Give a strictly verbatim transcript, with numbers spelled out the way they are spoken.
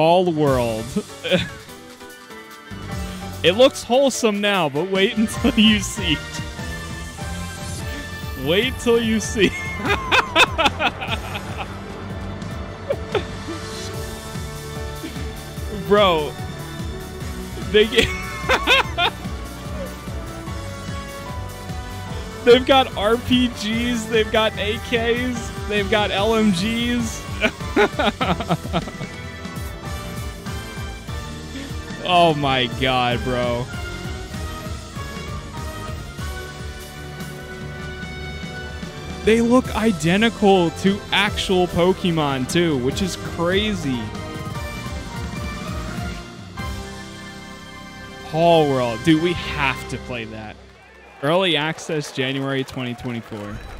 Palworld. It looks wholesome now, but wait until you see it. Wait till you see. Bro, they get they've got R P Gs, they've got A Ks, they've got L M Gs. Oh my god, bro. They look identical to actual Pokemon too, which is crazy. Palworld, dude, we have to play that. Early access January twenty twenty-four.